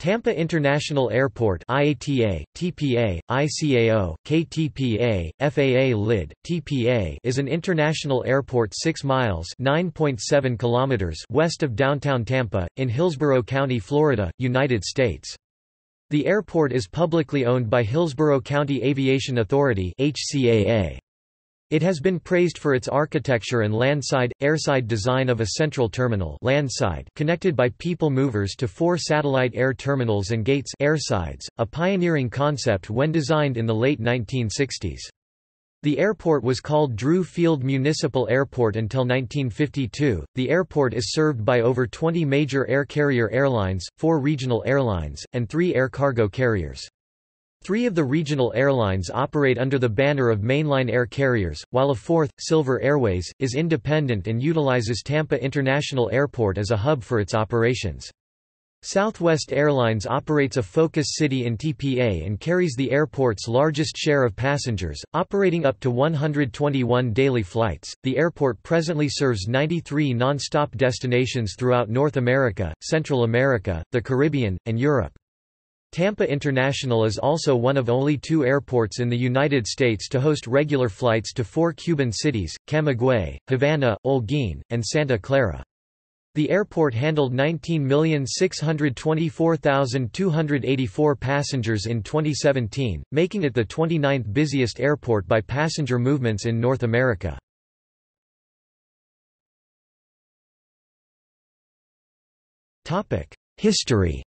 Tampa International Airport IATA, TPA, ICAO, KTPA, FAA LID, TPA is an international airport 6 miles (9.7 kilometers) west of downtown Tampa, in Hillsborough County, Florida, United States. The airport is publicly owned by Hillsborough County Aviation Authority (HCAA). It has been praised for its architecture and landside, airside design of a central terminal landside connected by people movers to 4 satellite air terminals and gates airsides, a pioneering concept when designed in the late 1960s. The airport was called Drew Field Municipal Airport until 1952. The airport is served by over 20 major air carrier airlines, 4 regional airlines, and 3 air cargo carriers. 3 of the regional airlines operate under the banner of mainline air carriers, while a 4th, Silver Airways, is independent and utilizes Tampa International Airport as a hub for its operations. Southwest Airlines operates a focus city in TPA and carries the airport's largest share of passengers, operating up to 121 daily flights. The airport presently serves 93 non-stop destinations throughout North America, Central America, the Caribbean, and Europe. Tampa International is also one of only 2 airports in the United States to host regular flights to 4 Cuban cities, Camagüey, Havana, Holguín, and Santa Clara. The airport handled 19,624,284 passengers in 2017, making it the 29th busiest airport by passenger movements in North America. History.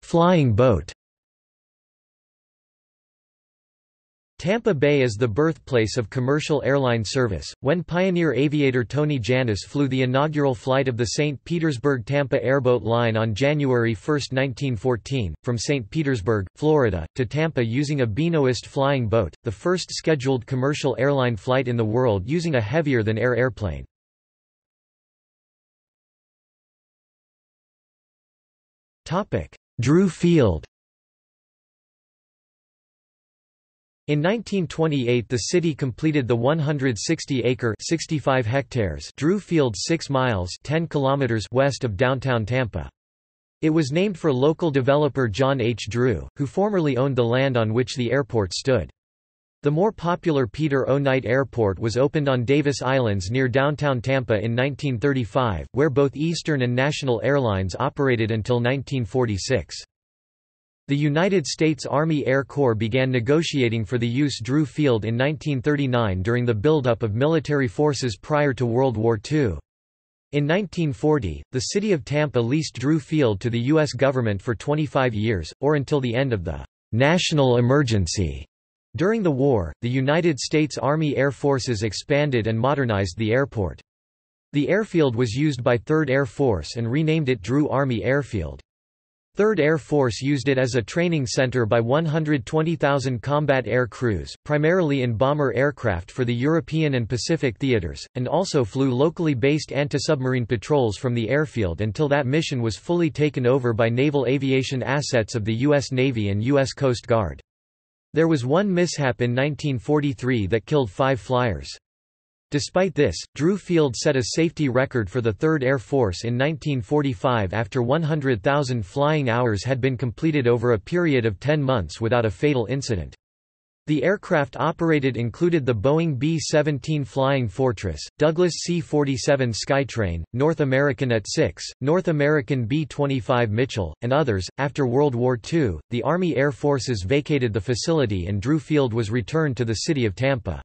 Flying boat. Tampa Bay is the birthplace of commercial airline service, when pioneer aviator Tony Jannus flew the inaugural flight of the St. Petersburg-Tampa Airboat line on January 1, 1914, from St. Petersburg, Florida, to Tampa using a Benoist flying boat, the first scheduled commercial airline flight in the world using a heavier-than-air airplane. Drew Field. In 1928 the city completed the 160-acre 65 hectares Drew Field 6 miles 10 kilometers west of downtown Tampa. It was named for local developer John H. Drew, who formerly owned the land on which the airport stood. The more popular Peter O. Knight Airport was opened on Davis Islands near downtown Tampa in 1935, where both Eastern and National Airlines operated until 1946. The United States Army Air Corps began negotiating for the use of Drew Field in 1939 during the buildup of military forces prior to World War II. In 1940, the city of Tampa leased Drew Field to the U.S. government for 25 years, or until the end of the national emergency. During the war, the United States Army Air Forces expanded and modernized the airport. The airfield was used by 3rd Air Force and renamed it Drew Army Airfield. 3rd Air Force used it as a training center by 120,000 combat air crews, primarily in bomber aircraft for the European and Pacific theaters, and also flew locally based anti-submarine patrols from the airfield until that mission was fully taken over by naval aviation assets of the U.S. Navy and U.S. Coast Guard. There was one mishap in 1943 that killed 5 flyers. Despite this, Drew Field set a safety record for the 3rd Air Force in 1945 after 100,000 flying hours had been completed over a period of 10 months without a fatal incident. The aircraft operated included the Boeing B-17 Flying Fortress, Douglas C-47 Skytrain, North American AT-6, North American B-25 Mitchell, and others. After World War II, the Army Air Forces vacated the facility and Drew Field was returned to the city of Tampa.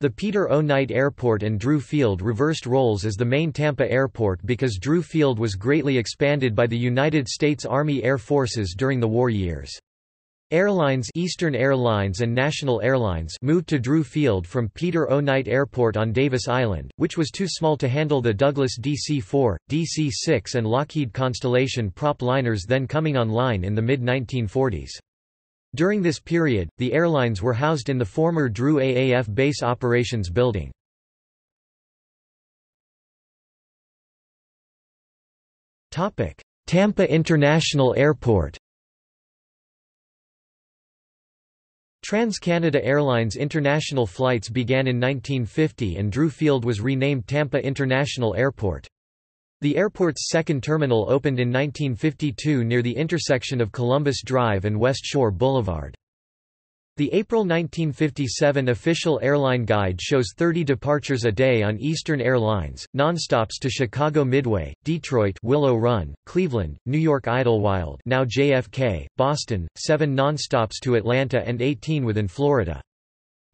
The Peter O. Knight Airport and Drew Field reversed roles as the main Tampa airport because Drew Field was greatly expanded by the United States Army Air Forces during the war years. Airlines Eastern Airlines and National Airlines moved to Drew Field from Peter O. Knight Airport on Davis Island, which was too small to handle the Douglas DC-4, DC-6 and Lockheed Constellation prop liners then coming online in the mid-1940s. During this period, the airlines were housed in the former Drew AAF Base Operations Building. Tampa International Airport. Trans-Canada Airlines international flights began in 1950 and Drew Field was renamed Tampa International Airport. The airport's second terminal opened in 1952 near the intersection of Columbus Drive and West Shore Boulevard. The April 1957 official airline guide shows 30 departures a day on Eastern Airlines, nonstops to Chicago Midway, Detroit Willow Run, Cleveland, New York Idlewild now JFK, Boston, 7 nonstops to Atlanta and 18 within Florida.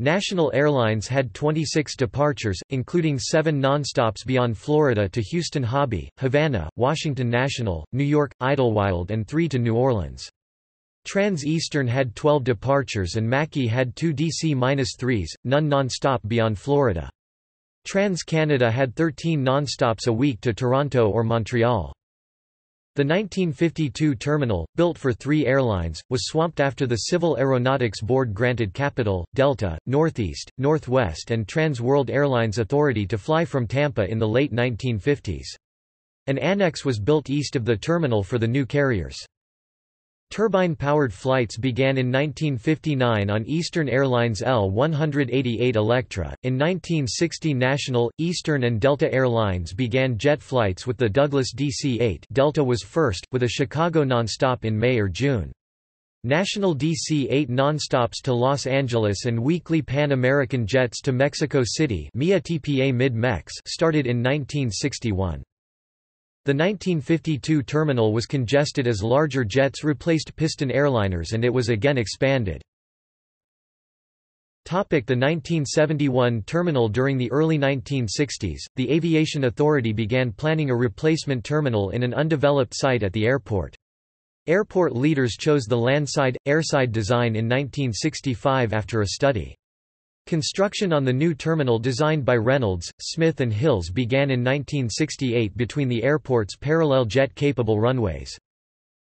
National Airlines had 26 departures, including 7 nonstops beyond Florida to Houston Hobby, Havana, Washington National, New York, Idlewild and 3 to New Orleans. Trans-Eastern had 12 departures and Mackey had 2 DC-3s, none nonstop beyond Florida. Trans-Canada had 13 nonstops a week to Toronto or Montreal. The 1952 terminal, built for 3 airlines, was swamped after the Civil Aeronautics Board granted Capital, Delta, Northeast, Northwest and Trans World Airlines authority to fly from Tampa in the late 1950s. An annex was built east of the terminal for the new carriers. Turbine-powered flights began in 1959 on Eastern Airlines L-188 Electra. In 1960 National, Eastern and Delta Airlines began jet flights with the Douglas DC-8. Delta was first, with a Chicago nonstop in May or June. National DC-8 nonstops to Los Angeles and weekly Pan American jets to Mexico City MIA TPA Mid-Mex started in 1961. The 1952 terminal was congested as larger jets replaced piston airliners and it was again expanded. The 1971 terminal. During the early 1960s, the Aviation Authority began planning a replacement terminal in an undeveloped site at the airport. Airport leaders chose the landside, airside design in 1965 after a study. Construction on the new terminal designed by Reynolds, Smith and Hills began in 1968 between the airport's parallel jet-capable runways.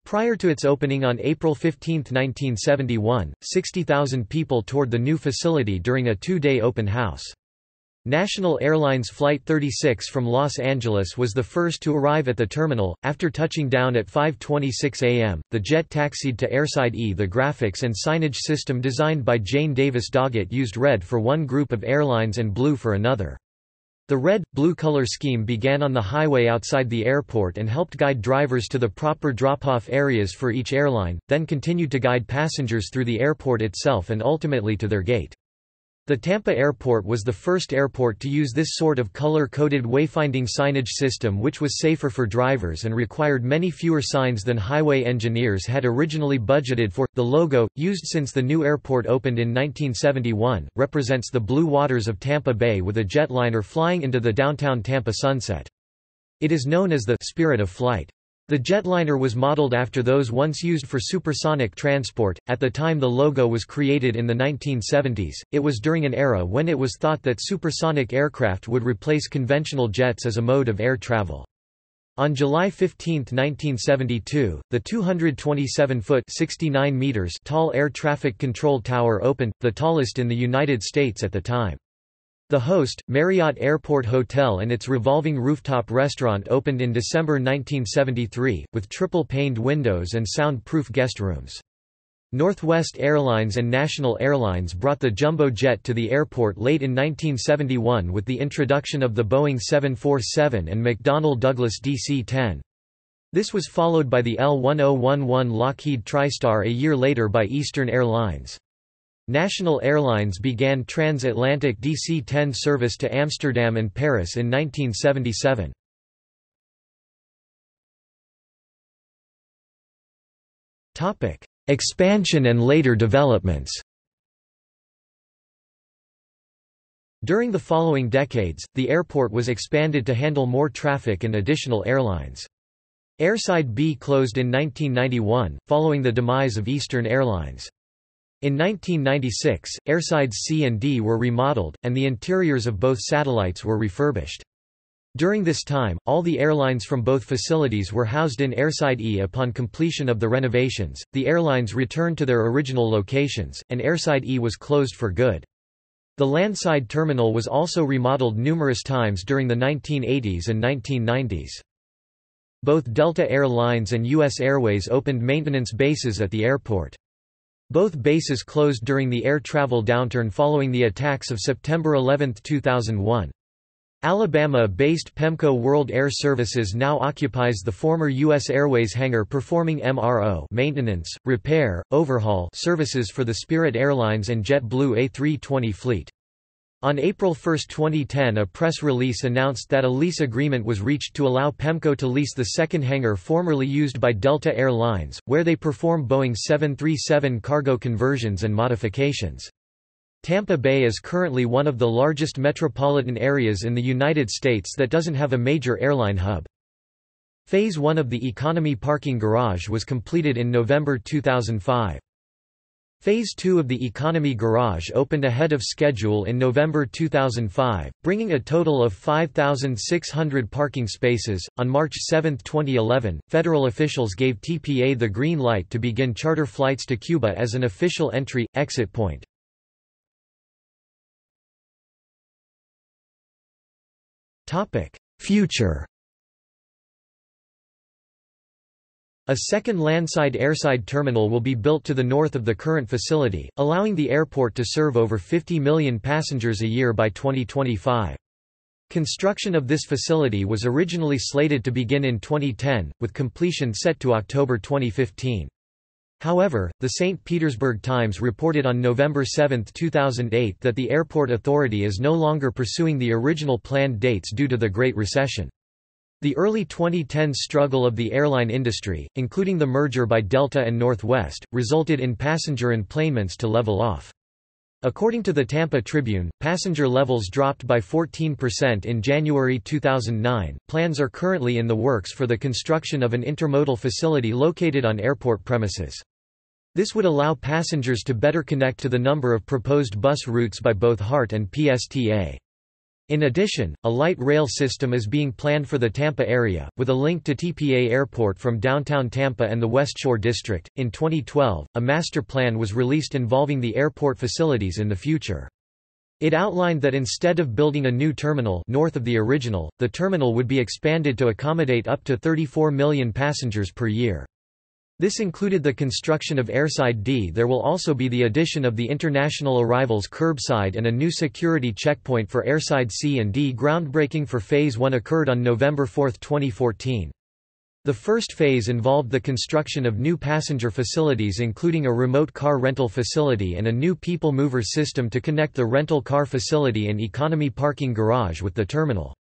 Prior to its opening on April 15, 1971, 60,000 people toured the new facility during a 2-day open house. National Airlines Flight 36 from Los Angeles was the first to arrive at the terminal. After touching down at 5:26 a.m., the jet taxied to Airside E. The graphics and signage system designed by Jane Davis Doggett used red for one group of airlines and blue for another. The red-blue color scheme began on the highway outside the airport and helped guide drivers to the proper drop-off areas for each airline, then continued to guide passengers through the airport itself and ultimately to their gate. The Tampa Airport was the first airport to use this sort of color-coded wayfinding signage system, which was safer for drivers and required many fewer signs than highway engineers had originally budgeted for. The logo, used since the new airport opened in 1971, represents the blue waters of Tampa Bay with a jetliner flying into the downtown Tampa sunset. It is known as the Spirit of Flight. The jetliner was modeled after those once used for supersonic transport. At the time the logo was created in the 1970s, it was during an era when it was thought that supersonic aircraft would replace conventional jets as a mode of air travel. On July 15, 1972, the 227-foot (69 meters) tall Air Traffic Control Tower opened, the tallest in the United States at the time. The host, Marriott Airport Hotel, and its revolving rooftop restaurant opened in December 1973, with triple-paned windows and soundproof guest rooms. Northwest Airlines and National Airlines brought the jumbo jet to the airport late in 1971 with the introduction of the Boeing 747 and McDonnell Douglas DC-10. This was followed by the L-1011 Lockheed TriStar a year later by Eastern Airlines. National Airlines began transatlantic DC-10 service to Amsterdam and Paris in 1977. Topic: Expansion and later developments. During the following decades, the airport was expanded to handle more traffic and additional airlines. Airside B closed in 1991, following the demise of Eastern Airlines. In 1996, airsides C and D were remodeled, and the interiors of both satellites were refurbished. During this time, all the airlines from both facilities were housed in Airside E. Upon completion of the renovations, the airlines returned to their original locations, and Airside E was closed for good. The landside terminal was also remodeled numerous times during the 1980s and 1990s. Both Delta Air Lines and U.S. Airways opened maintenance bases at the airport. Both bases closed during the air travel downturn following the attacks of September 11, 2001. Alabama-based PEMCO World Air Services now occupies the former U.S. Airways hangar performing MRO maintenance, repair, overhaul services for the Spirit Airlines and JetBlue A320 fleet. On April 1, 2010, a press release announced that a lease agreement was reached to allow PEMCO to lease the second hangar formerly used by Delta Air Lines, where they perform Boeing 737 cargo conversions and modifications. Tampa Bay is currently one of the largest metropolitan areas in the United States that doesn't have a major airline hub. Phase 1 of the economy parking garage was completed in November 2005. Phase 2 of the economy garage opened ahead of schedule in November 2005, bringing a total of 5,600 parking spaces. On March 7, 2011, federal officials gave TPA the green light to begin charter flights to Cuba as an official entry/exit point. Future. A second landside-airside terminal will be built to the north of the current facility, allowing the airport to serve over 50 million passengers a year by 2025. Construction of this facility was originally slated to begin in 2010, with completion set to October 2015. However, the St. Petersburg Times reported on November 7, 2008 that the airport authority is no longer pursuing the original planned dates due to the Great Recession. The early 2010s struggle of the airline industry, including the merger by Delta and Northwest, resulted in passenger enplanements to level off. According to the Tampa Tribune, passenger levels dropped by 14% in January 2009. Plans are currently in the works for the construction of an intermodal facility located on airport premises. This would allow passengers to better connect to the number of proposed bus routes by both HART and PSTA. In addition, a light rail system is being planned for the Tampa area, with a link to TPA Airport from downtown Tampa and the West Shore District. In 2012, a master plan was released involving the airport facilities in the future. It outlined that instead of building a new terminal north of the original, the terminal would be expanded to accommodate up to 34 million passengers per year. This included the construction of Airside D. There will also be the addition of the international arrivals curbside and a new security checkpoint for Airside C and D. Groundbreaking for Phase 1 occurred on November 4, 2014. The first phase involved the construction of new passenger facilities including a remote car rental facility and a new people mover system to connect the rental car facility and economy parking garage with the terminal.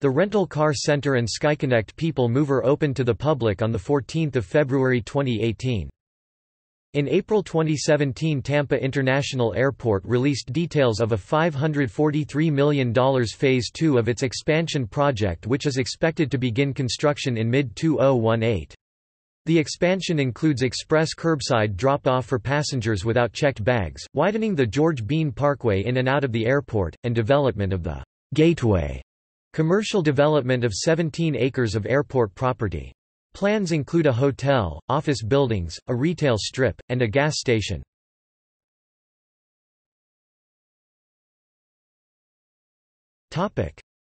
The Rental Car Center and SkyConnect People Mover opened to the public on 14 February 2018. In April 2017, Tampa International Airport released details of a $543 million Phase 2 of its expansion project, which is expected to begin construction in mid-2018. The expansion includes express curbside drop-off for passengers without checked bags, widening the George Bean Parkway in and out of the airport, and development of the Gateway. Commercial development of 17 acres of airport property. Plans include a hotel, office buildings, a retail strip, and a gas station.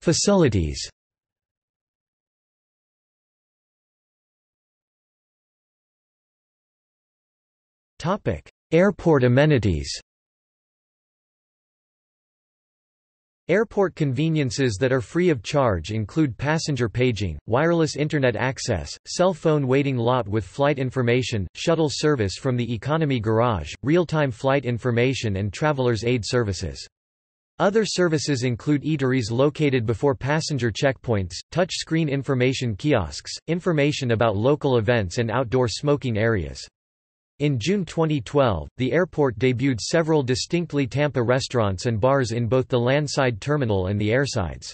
Facilities. Airport amenities. Airport conveniences that are free of charge include passenger paging, wireless internet access, cell phone waiting lot with flight information, shuttle service from the economy garage, real-time flight information and traveler's aid services. Other services include eateries located before passenger checkpoints, touch-screen information kiosks, information about local events and outdoor smoking areas. In June 2012, the airport debuted several distinctly Tampa restaurants and bars in both the landside terminal and the airsides.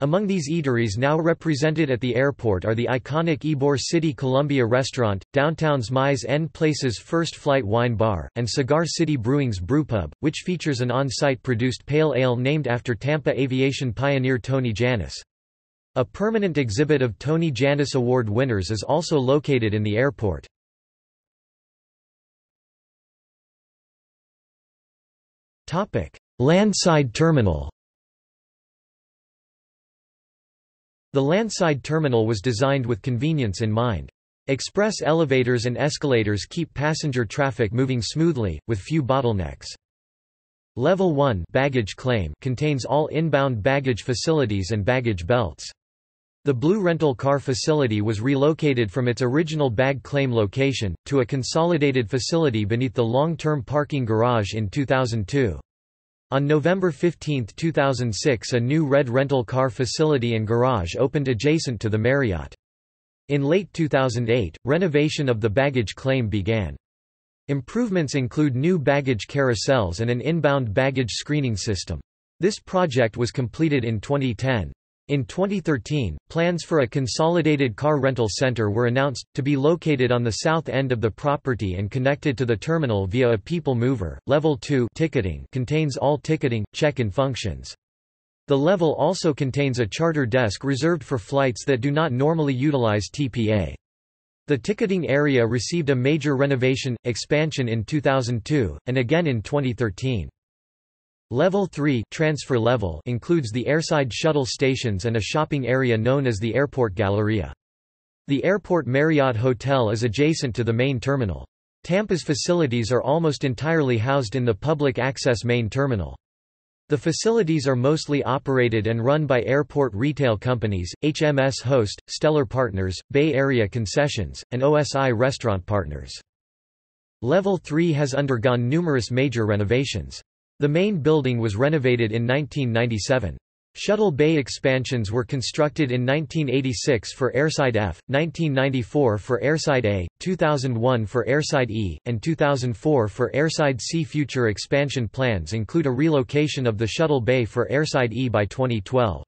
Among these eateries now represented at the airport are the iconic Ybor City Columbia Restaurant, downtown's Mise en Place's First Flight Wine Bar, and Cigar City Brewing's Brewpub, which features an on-site produced pale ale named after Tampa aviation pioneer Tony Jannus. A permanent exhibit of Tony Jannus Award winners is also located in the airport. Landside terminal. The landside terminal was designed with convenience in mind. Express elevators and escalators keep passenger traffic moving smoothly, with few bottlenecks. Level 1 baggage claim contains all inbound baggage facilities and baggage belts. The Blue Rental Car facility was relocated from its original bag claim location, to a consolidated facility beneath the long-term parking garage in 2002. On November 15, 2006, a new Red Rental Car facility and garage opened adjacent to the Marriott. In late 2008, renovation of the baggage claim began. Improvements include new baggage carousels and an inbound baggage screening system. This project was completed in 2010. In 2013, plans for a consolidated car rental center were announced, to be located on the south end of the property and connected to the terminal via a people mover. Level 2 ticketing contains all ticketing, check-in functions. The level also contains a charter desk reserved for flights that do not normally utilize TPA. The ticketing area received a major renovation, expansion in 2002, and again in 2013. Level 3 transfer level includes the airside shuttle stations and a shopping area known as the Airport Galleria. The Airport Marriott Hotel is adjacent to the main terminal. Tampa's facilities are almost entirely housed in the public access main terminal. The facilities are mostly operated and run by airport retail companies, HMS Host, Stellar Partners, Bay Area Concessions, and OSI Restaurant Partners. Level 3 has undergone numerous major renovations. The main building was renovated in 1997. Shuttle bay expansions were constructed in 1986 for Airside F, 1994 for Airside A, 2001 for Airside E, and 2004 for Airside C. Future expansion plans include a relocation of the shuttle bay for Airside E by 2012.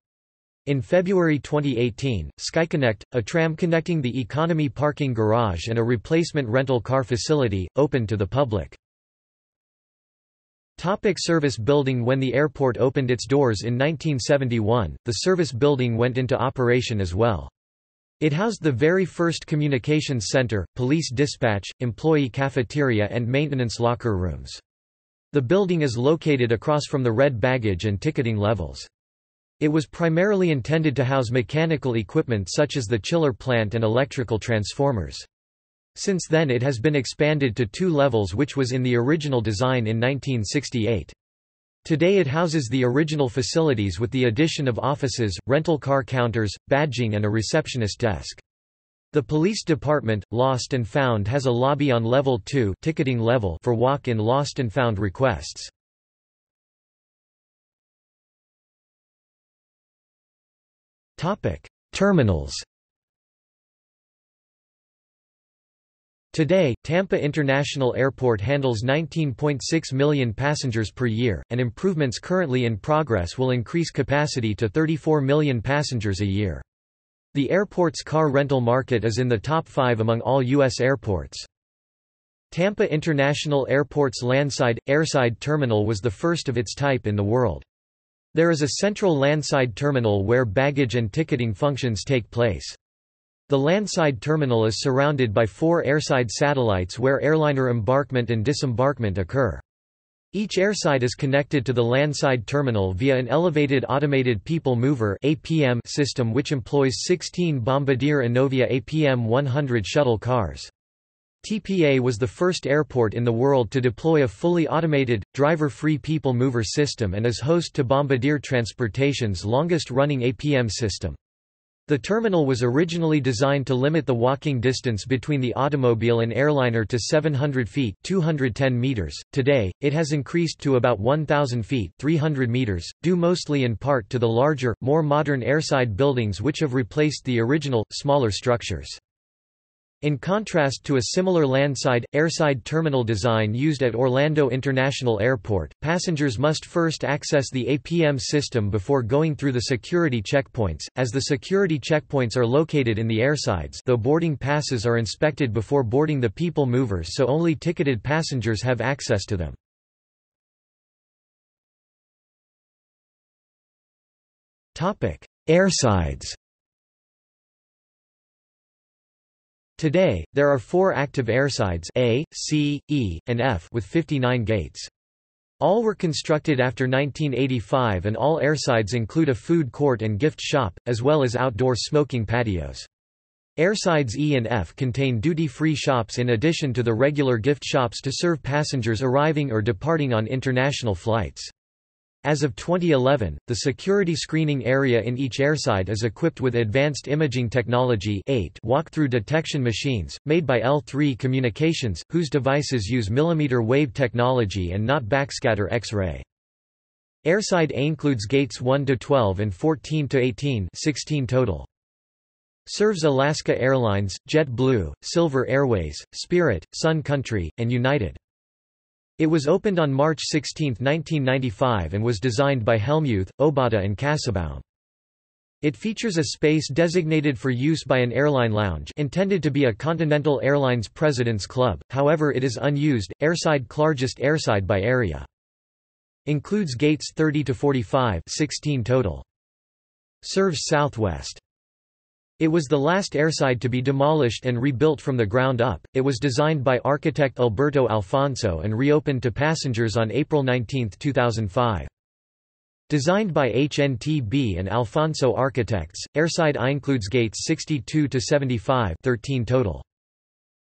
In February 2018, SkyConnect, a tram connecting the economy parking garage and a replacement rental car facility, opened to the public. Topic service building. When the airport opened its doors in 1971, the service building went into operation as well. It housed the very first communications center, police dispatch, employee cafeteria and maintenance locker rooms. The building is located across from the red baggage and ticketing levels. It was primarily intended to house mechanical equipment such as the chiller plant and electrical transformers. Since then it has been expanded to 2 levels, which was in the original design in 1968. Today it houses the original facilities with the addition of offices, rental car counters, badging and a receptionist desk. The police department, Lost and Found, has a lobby on level 2 ticketing level for walk-in Lost and Found requests. Terminals. Today, Tampa International Airport handles 19.6 million passengers per year, and improvements currently in progress will increase capacity to 34 million passengers a year. The airport's car rental market is in the top 5 among all U.S. airports. Tampa International Airport's landside, airside terminal was the first of its type in the world. There is a central landside terminal where baggage and ticketing functions take place. The landside terminal is surrounded by 4 airside satellites where airliner embarkment and disembarkment occur. Each airside is connected to the landside terminal via an elevated automated people mover (APM) system, which employs 16 Bombardier Innovia APM 100 shuttle cars. TPA was the first airport in the world to deploy a fully automated, driver-free people mover system and is host to Bombardier Transportation's longest-running APM system. The terminal was originally designed to limit the walking distance between the automobile and airliner to 700 feet (210 meters). Today, it has increased to about 1,000 feet (300 meters), due mostly in part to the larger, more modern airside buildings which have replaced the original, smaller structures. In contrast to a similar landside, airside terminal design used at Orlando International Airport, passengers must first access the APM system before going through the security checkpoints, as the security checkpoints are located in the airsides, though boarding passes are inspected before boarding the people movers, so only ticketed passengers have access to them. Airsides. Today, there are 4 active airsides A, C, E, and F with 59 gates. All were constructed after 1985 and all airsides include a food court and gift shop, as well as outdoor smoking patios. Airsides E and F contain duty-free shops in addition to the regular gift shops to serve passengers arriving or departing on international flights. As of 2011, the security screening area in each airside is equipped with advanced imaging technology walk-through detection machines, made by L3 Communications, whose devices use millimeter wave technology and not backscatter X-ray. Airside A includes gates 1 to 12 and 14 to 18, 16 total. Serves Alaska Airlines, JetBlue, Silver Airways, Spirit, Sun Country, and United. It was opened on March 16, 1995 and was designed by Hellmuth, Obata and Kassabaum. It features a space designated for use by an airline lounge intended to be a Continental Airlines President's Club, however it is unused, airside largest airside by area. Includes gates 30 to 45, 16 total. Serves Southwest. It was the last airside to be demolished and rebuilt from the ground up. It was designed by architect Alberto Alfonso and reopened to passengers on April 19, 2005. Designed by HNTB and Alfonso Architects, Airside I includes gates 62 to 75, 13 total.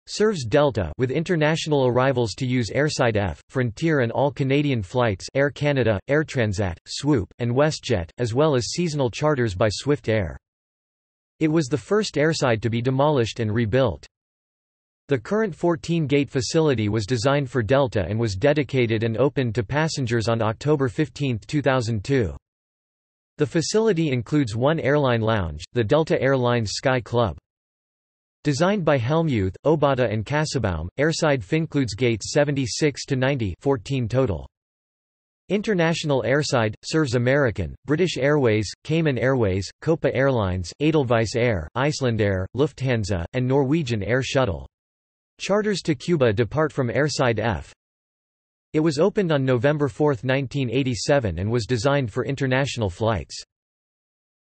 Serves Delta with international arrivals to use Airside F, Frontier and all Canadian flights Air Canada, Air Transat, Swoop, and WestJet, as well as seasonal charters by Swift Air. It was the first airside to be demolished and rebuilt. The current 14-gate facility was designed for Delta and was dedicated and opened to passengers on October 15, 2002. The facility includes one airline lounge, the Delta Airlines Sky Club. Designed by Hellmuth, Obata and Kassabaum, Airside F includes gates 76 to 90, 14 total. International Airside serves American, British Airways, Cayman Airways, Copa Airlines, Edelweiss Air, Icelandair, Lufthansa, and Norwegian Air Shuttle. Charters to Cuba depart from Airside F. It was opened on November 4, 1987 and was designed for international flights.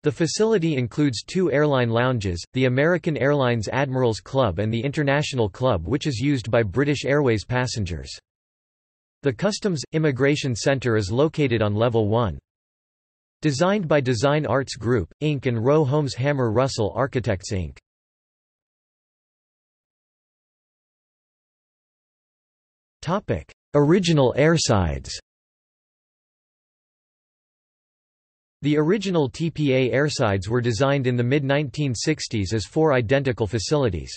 The facility includes two airline lounges, the American Airlines Admirals Club and the International Club, which is used by British Airways passengers. The Customs Immigration Center is located on Level 1. Designed by Design Arts Group, Inc. and Roe Holmes Hammer Russell Architects, Inc. Topic: Original airsides. The original TPA airsides were designed in the mid-1960s as four identical facilities.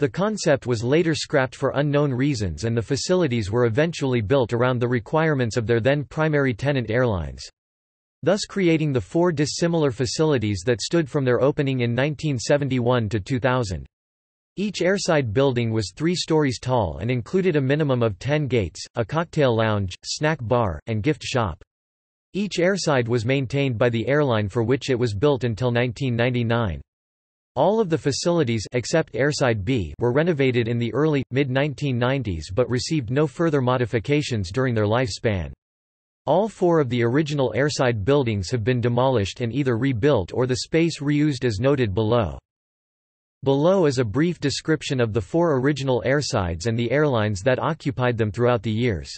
The concept was later scrapped for unknown reasons and the facilities were eventually built around the requirements of their then primary tenant airlines, thus creating the four dissimilar facilities that stood from their opening in 1971 to 2000. Each airside building was 3 stories tall and included a minimum of 10 gates, a cocktail lounge, snack bar, and gift shop. Each airside was maintained by the airline for which it was built until 1999. All of the facilities except Airside B were renovated in the early, mid-1990s but received no further modifications during their lifespan. All four of the original airside buildings have been demolished and either rebuilt or the space reused as noted below. Below is a brief description of the four original airsides and the airlines that occupied them throughout the years.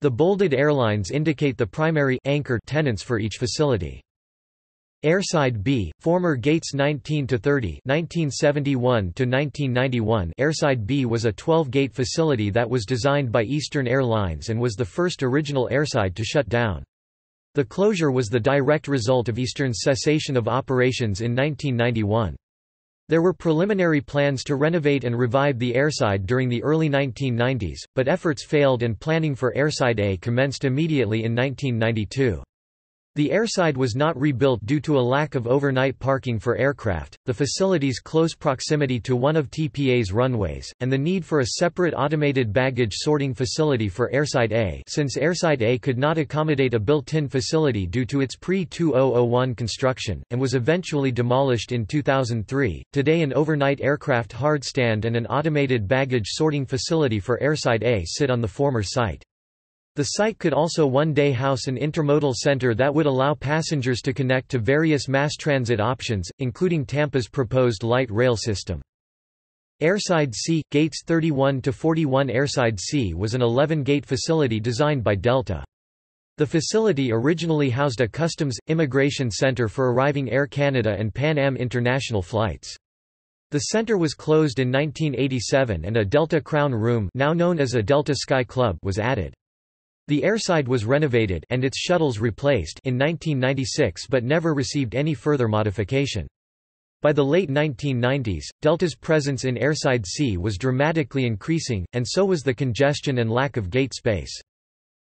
The bolded airlines indicate the primary anchor tenants for each facility. Airside B, former gates 19 to 30, 1971 to 1991. Airside B was a 12-gate facility that was designed by Eastern Airlines and was the first original airside to shut down. The closure was the direct result of Eastern's cessation of operations in 1991. There were preliminary plans to renovate and revive the airside during the early 1990s, but efforts failed and planning for Airside A commenced immediately in 1992. The airside was not rebuilt due to a lack of overnight parking for aircraft, the facility's close proximity to one of TPA's runways, and the need for a separate automated baggage sorting facility for Airside A, since Airside A could not accommodate a built-in facility due to its pre-2001 construction, and was eventually demolished in 2003. Today an overnight aircraft hardstand and an automated baggage sorting facility for Airside A sit on the former site. The site could also one day house an intermodal center that would allow passengers to connect to various mass transit options, including Tampa's proposed light rail system. Airside C, gates 31 to 41. Airside C was an 11-gate facility designed by Delta. The facility originally housed a customs immigration center for arriving Air Canada and Pan Am international flights. The center was closed in 1987 and a Delta Crown Room, now known as a Delta Sky Club, was added. The airside was renovated and its shuttles replaced in 1996 but never received any further modification. By the late 1990s, Delta's presence in airside C was dramatically increasing, and so was the congestion and lack of gate space.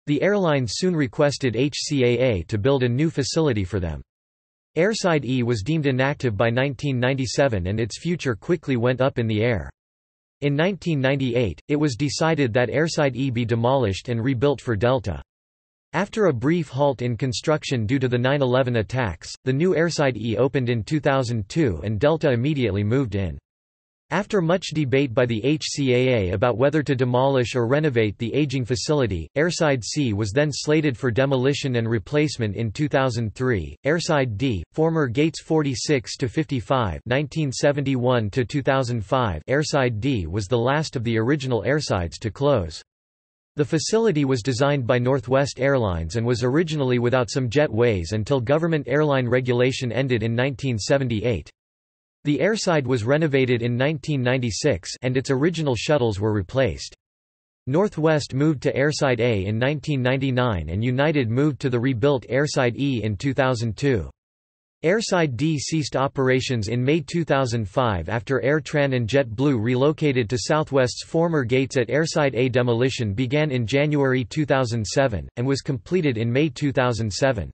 The airline soon requested HCAA to build a new facility for them. Airside E was deemed inactive by 1997 and its future quickly went up in the air. In 1998, it was decided that Airside E be demolished and rebuilt for Delta. After a brief halt in construction due to the 9/11 attacks, the new Airside E opened in 2002 and Delta immediately moved in. After much debate by the HCAA about whether to demolish or renovate the aging facility, Airside C was then slated for demolition and replacement in 2003. Airside D, former gates 46 to 55, 1971 to 2005, Airside D was the last of the original airsides to close. The facility was designed by Northwest Airlines and was originally without some jetways until government airline regulation ended in 1978. The airside was renovated in 1996 and its original shuttles were replaced. Northwest moved to Airside A in 1999 and United moved to the rebuilt Airside E in 2002. Airside D ceased operations in May 2005 after AirTran and JetBlue relocated to Southwest's former gates at Airside A. Demolition began in January 2007, and was completed in May 2007.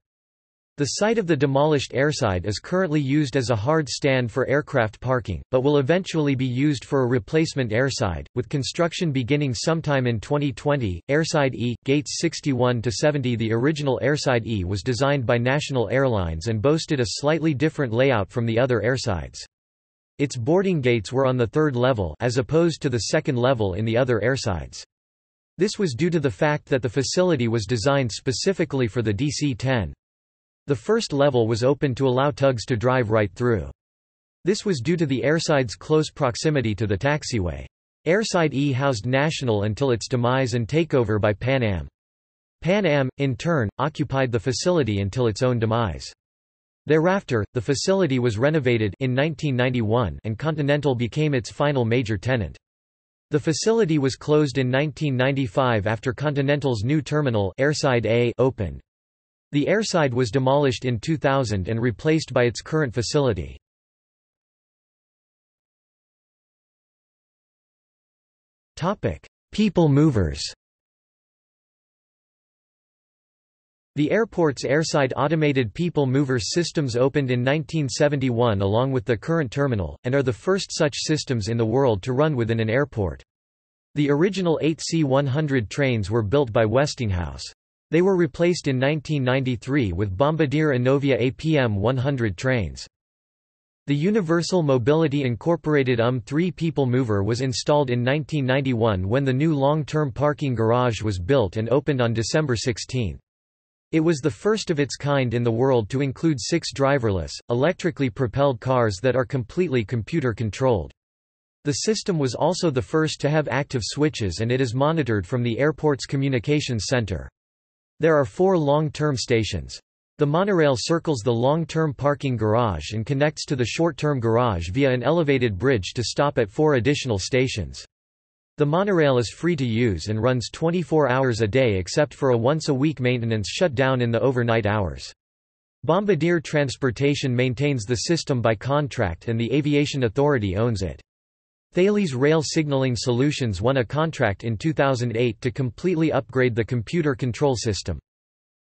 The site of the demolished airside is currently used as a hard stand for aircraft parking, but will eventually be used for a replacement airside, with construction beginning sometime in 2020. Airside E, gates 61 to 70. The original Airside E was designed by National Airlines and boasted a slightly different layout from the other airsides. Its boarding gates were on the third level as opposed to the second level in the other airsides. This was due to the fact that the facility was designed specifically for the DC-10. The first level was open to allow tugs to drive right through. This was due to the airside's close proximity to the taxiway. Airside E housed National until its demise and takeover by Pan Am. Pan Am, in turn, occupied the facility until its own demise. Thereafter, the facility was renovated in 1991 and Continental became its final major tenant. The facility was closed in 1995 after Continental's new terminal, Airside A, opened. The airside was demolished in 2000 and replaced by its current facility. People movers. The airport's airside automated people mover systems opened in 1971 along with the current terminal, and are the first such systems in the world to run within an airport. The original 8 C-100 trains were built by Westinghouse. They were replaced in 1993 with Bombardier Innovia APM-100 trains. The Universal Mobility Incorporated UM-3 People Mover was installed in 1991 when the new long-term parking garage was built and opened on December 16. It was the first of its kind in the world to include 6 driverless, electrically propelled cars that are completely computer-controlled. The system was also the first to have active switches and it is monitored from the airport's communications center. There are 4 long-term stations. The monorail circles the long-term parking garage and connects to the short-term garage via an elevated bridge to stop at 4 additional stations. The monorail is free to use and runs 24 hours a day except for a once-a-week maintenance shutdown in the overnight hours. Bombardier Transportation maintains the system by contract and the Aviation Authority owns it. Thales Rail Signaling Solutions won a contract in 2008 to completely upgrade the computer control system.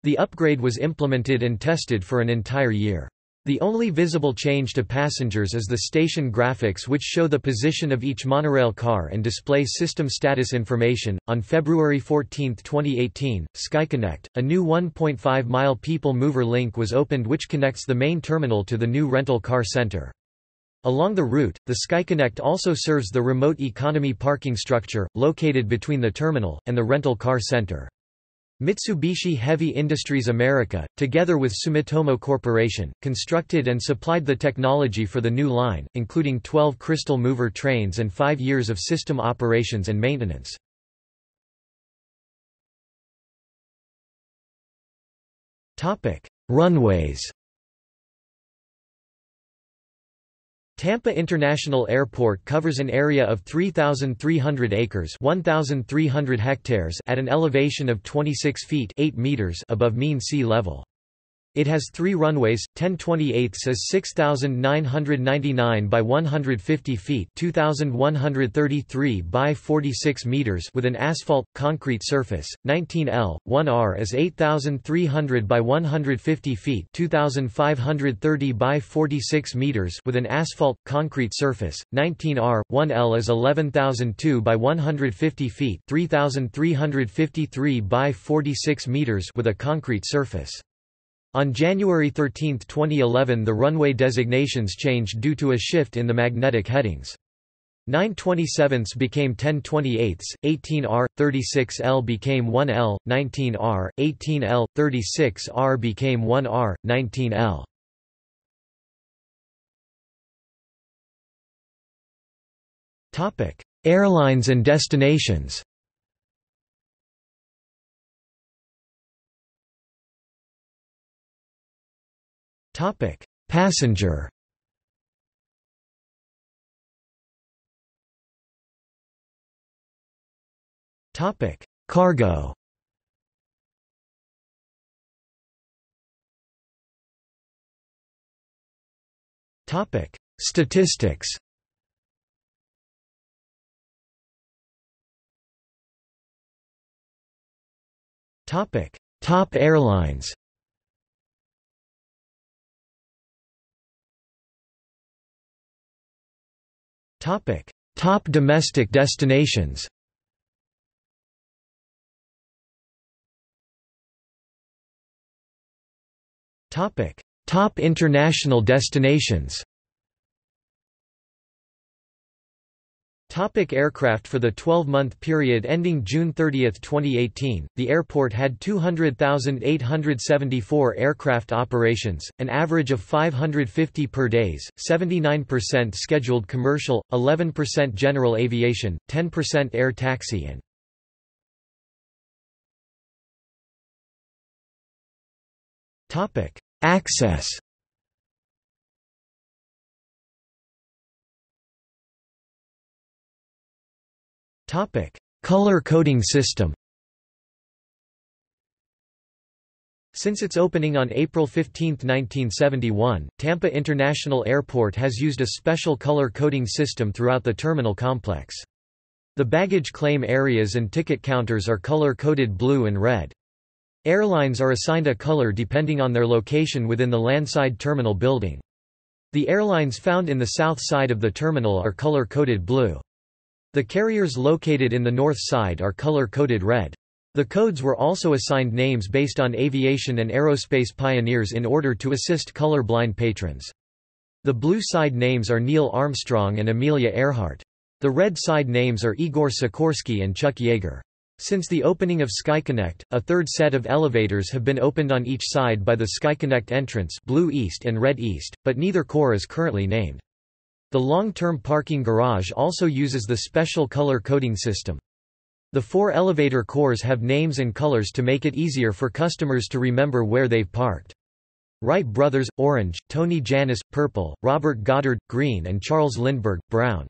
The upgrade was implemented and tested for an entire year. The only visible change to passengers is the station graphics, which show the position of each monorail car and display system status information. On February 14, 2018, SkyConnect, a new 1.5-mile people mover link, was opened, which connects the main terminal to the new rental car center. Along the route, the SkyConnect also serves the remote economy parking structure, located between the terminal and the rental car center. Mitsubishi Heavy Industries America, together with Sumitomo Corporation, constructed and supplied the technology for the new line, including 12 Crystal Mover trains and 5 years of system operations and maintenance. Runways. Tampa International Airport covers an area of 3,300 acres (1,300 hectares) at an elevation of 26 feet (8 meters) above mean sea level. It has 3 runways, 10/28 is 6,999 by 150 feet (2,133 by 46 meters) with an asphalt, concrete surface, 19L/1R is 8,300 by 150 feet (2,530 by 46 meters) with an asphalt, concrete surface, 19R/1L is 11,002 by 150 feet (3,353 by 46 meters) with a concrete surface. On January 13, 2011 the runway designations changed due to a shift in the magnetic headings. 9/27 became 10/28, 18R, 36L became 1L, 19R, 18L, 36R became 1R, 19L. Airlines and destinations. Passenger. Cargo. Statistics. Top airlines. Top domestic destinations. Top international destinations. Aircraft. For the 12-month period ending June 30, 2018, the airport had 200,874 aircraft operations, an average of 550 per day, 79% scheduled commercial, 11% general aviation, 10% air taxi and access. Color coding system. Since its opening on April 15, 1971, Tampa International Airport has used a special color coding system throughout the terminal complex. The baggage claim areas and ticket counters are color-coded blue and red. Airlines are assigned a color depending on their location within the landside terminal building. The airlines found in the south side of the terminal are color-coded blue. The carriers located in the north side are color-coded red. The codes were also assigned names based on aviation and aerospace pioneers in order to assist colorblind patrons. The blue side names are Neil Armstrong and Amelia Earhart. The red side names are Igor Sikorsky and Chuck Yeager. Since the opening of SkyConnect, a third set of elevators have been opened on each side by the SkyConnect entrance, blue east and red east, but neither core is currently named. The long-term parking garage also uses the special color coding system. The 4 elevator cores have names and colors to make it easier for customers to remember where they've parked. Wright Brothers, orange, Tony Jannus, purple, Robert Goddard, green and Charles Lindbergh, brown.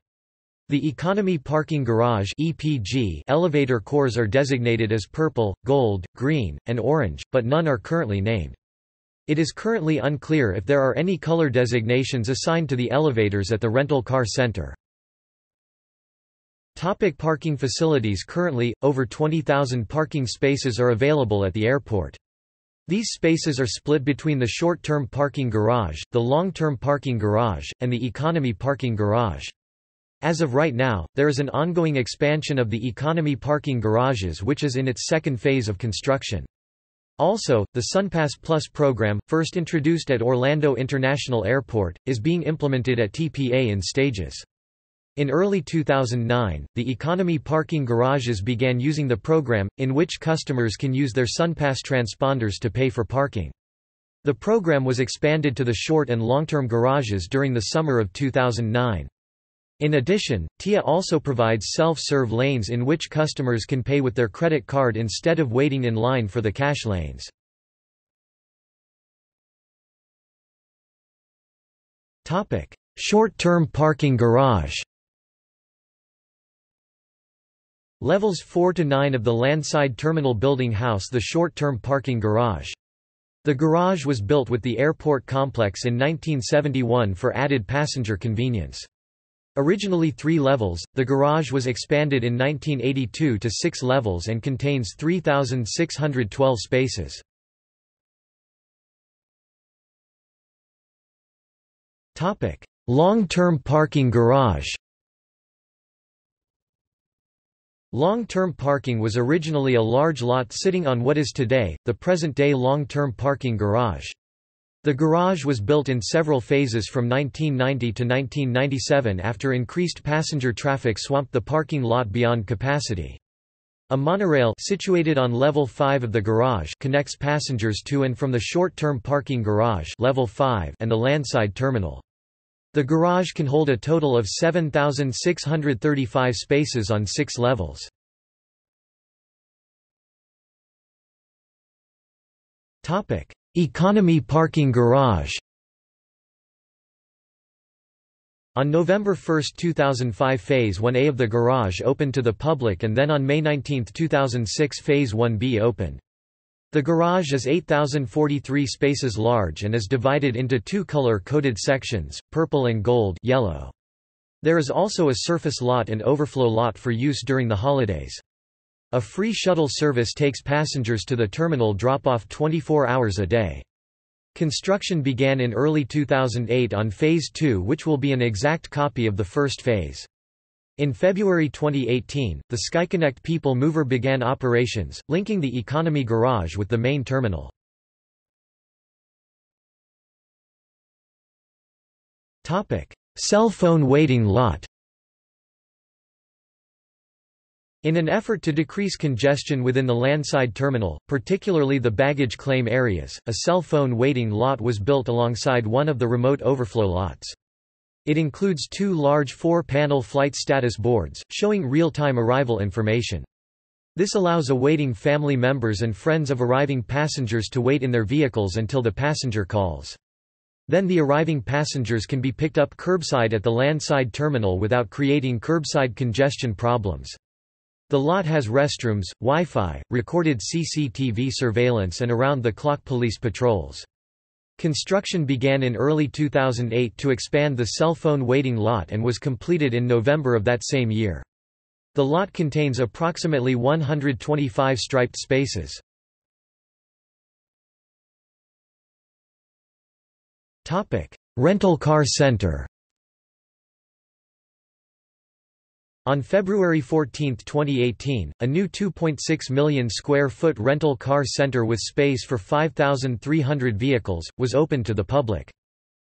The Economy Parking Garage (EPG) elevator cores are designated as purple, gold, green, and orange, but none are currently named. It is currently unclear if there are any color designations assigned to the elevators at the rental car center. Topic: parking facilities. Currently, over 20,000 parking spaces are available at the airport. These spaces are split between the short-term parking garage, the long-term parking garage, and the economy parking garage. As of right now, there is an ongoing expansion of the economy parking garages, which is in its second phase of construction. Also, the SunPass Plus program, first introduced at Orlando International Airport, is being implemented at TPA in stages. In early 2009, the economy parking garages began using the program, in which customers can use their SunPass transponders to pay for parking. The program was expanded to the short and long-term garages during the summer of 2009. In addition, TIA also provides self-serve lanes in which customers can pay with their credit card instead of waiting in line for the cash lanes. Short-term parking garage. Levels 4 to 9 of the landside terminal building house the short-term parking garage. The garage was built with the airport complex in 1971 for added passenger convenience. Originally 3 levels, the garage was expanded in 1982 to 6 levels and contains 3,612 spaces. Long-term parking garage. Long-term parking was originally a large lot sitting on what is today, the present-day long-term parking garage. The garage was built in several phases from 1990 to 1997 after increased passenger traffic swamped the parking lot beyond capacity. A monorail situated on level 5 of the garage connects passengers to and from the short-term parking garage level 5 and the landside terminal. The garage can hold a total of 7,635 spaces on 6 levels. Topic: Economy parking garage. On November 1, 2005, Phase 1A of the garage opened to the public, and then on May 19, 2006, Phase 1B opened. The garage is 8,043 spaces large and is divided into 2 color-coded sections, purple and gold yellow. There is also a surface lot and overflow lot for use during the holidays. A free shuttle service takes passengers to the terminal drop-off 24 hours a day. Construction began in early 2008 on Phase 2, which will be an exact copy of the first phase. In February 2018, the SkyConnect People Mover began operations, linking the economy garage with the main terminal. Cell phone waiting lot. In an effort to decrease congestion within the landside terminal, particularly the baggage claim areas, a cell phone waiting lot was built alongside one of the remote overflow lots. It includes 2 large 4-panel flight status boards, showing real-time arrival information. This allows awaiting family members and friends of arriving passengers to wait in their vehicles until the passenger calls. Then the arriving passengers can be picked up curbside at the landside terminal without creating curbside congestion problems. The lot has restrooms, Wi-Fi, recorded CCTV surveillance and around-the-clock police patrols. Construction began in early 2008 to expand the cell phone waiting lot and was completed in November of that same year. The lot contains approximately 125 striped spaces. Rental car center. On February 14, 2018, a new 2.6 million square foot rental car center with space for 5,300 vehicles was opened to the public.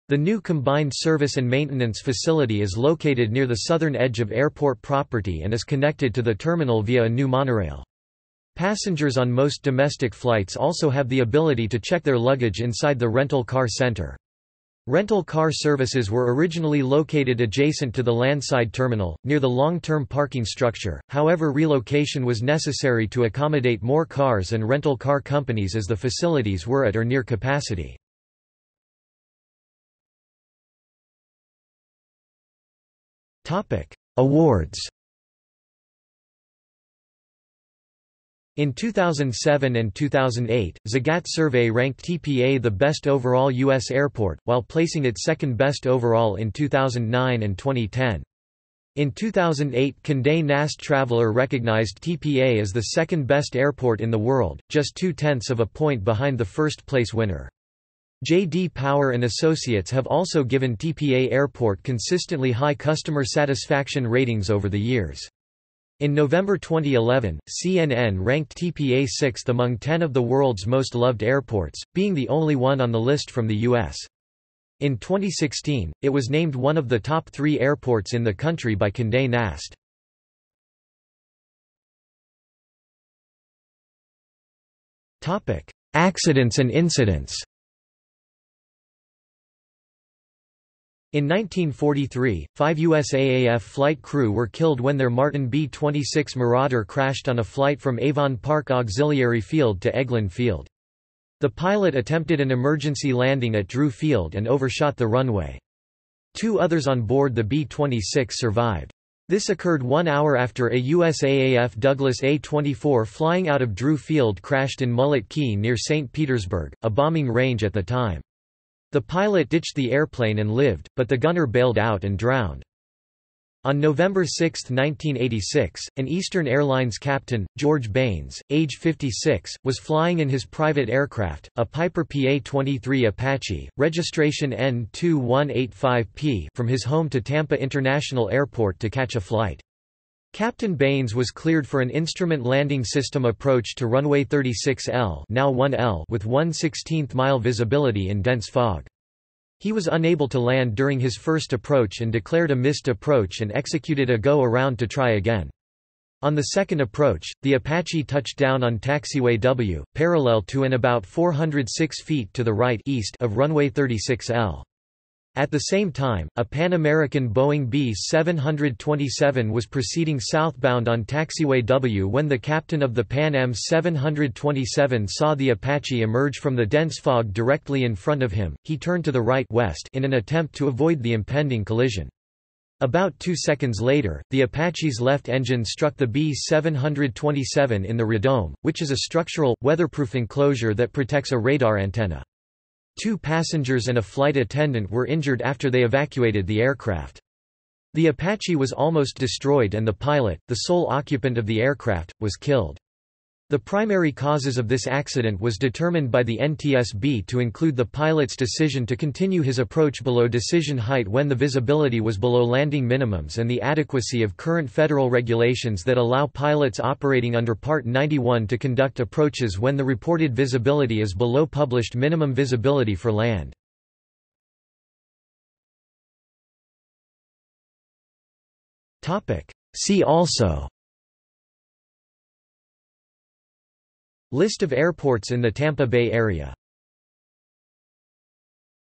The new combined service and maintenance facility is located near the southern edge of airport property and is connected to the terminal via a new monorail. Passengers on most domestic flights also have the ability to check their luggage inside the rental car center. Rental car services were originally located adjacent to the landside terminal, near the long-term parking structure, however relocation was necessary to accommodate more cars and rental car companies as the facilities were at or near capacity. Awards. In 2007 and 2008, Zagat Survey ranked TPA the best overall U.S. airport, while placing it second best overall in 2009 and 2010. In 2008, Condé Nast Traveler recognized TPA as the second best airport in the world, just 0.2 of a point behind the first place winner. J.D. Power and Associates have also given TPA Airport consistently high customer satisfaction ratings over the years. In November 2011, CNN ranked TPA 6th among 10 of the world's most loved airports, being the only one on the list from the U.S. In 2016, it was named one of the top 3 airports in the country by Condé Nast. Accidents and incidents. In 1943, 5 USAAF flight crew were killed when their Martin B-26 Marauder crashed on a flight from Avon Park Auxiliary Field to Eglin Field. The pilot attempted an emergency landing at Drew Field and overshot the runway. Two others on board the B-26 survived. This occurred 1 hour after a USAAF Douglas A-24 flying out of Drew Field crashed in Mullet Key near St. Petersburg, a bombing range at the time. The pilot ditched the airplane and lived, but the gunner bailed out and drowned. On November 6, 1986, an Eastern Airlines captain, George Baines, age 56, was flying in his private aircraft, a Piper PA-23 Apache, registration N2185P, from his home to Tampa International Airport to catch a flight. Captain Baines was cleared for an instrument landing system approach to runway 36L, now 1L, with 1/16th mile visibility in dense fog. He was unable to land during his first approach and declared a missed approach and executed a go-around to try again. On the second approach, the Apache touched down on taxiway W, parallel to and about 406 feet to the right east of runway 36L. At the same time, a Pan American Boeing B-727 was proceeding southbound on taxiway W when the captain of the Pan Am 727 saw the Apache emerge from the dense fog directly in front of him. He turned to the right west in an attempt to avoid the impending collision. About 2 seconds later, the Apache's left engine struck the B-727 in the radome, which is a structural, weatherproof enclosure that protects a radar antenna. 2 passengers and a flight attendant were injured after they evacuated the aircraft. The Apache was almost destroyed and the pilot, the sole occupant of the aircraft, was killed. The primary causes of this accident was determined by the NTSB to include the pilot's decision to continue his approach below decision height when the visibility was below landing minimums and the adequacy of current federal regulations that allow pilots operating under Part 91 to conduct approaches when the reported visibility is below published minimum visibility for land. See also: List of airports in the Tampa Bay area.